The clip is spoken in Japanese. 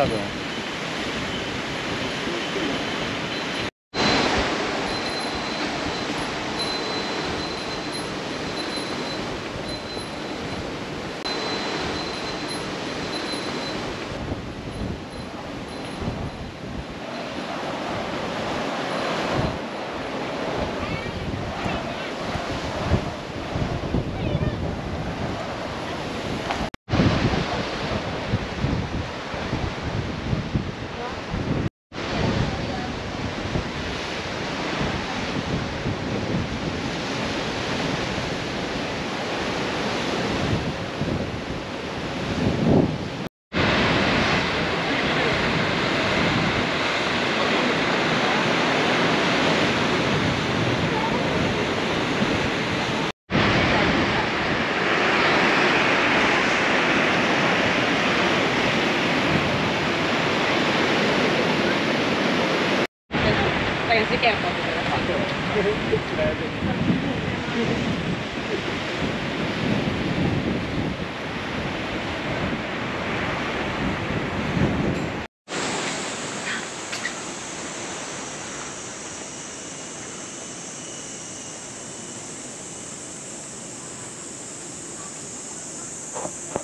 多分。事件起こってください。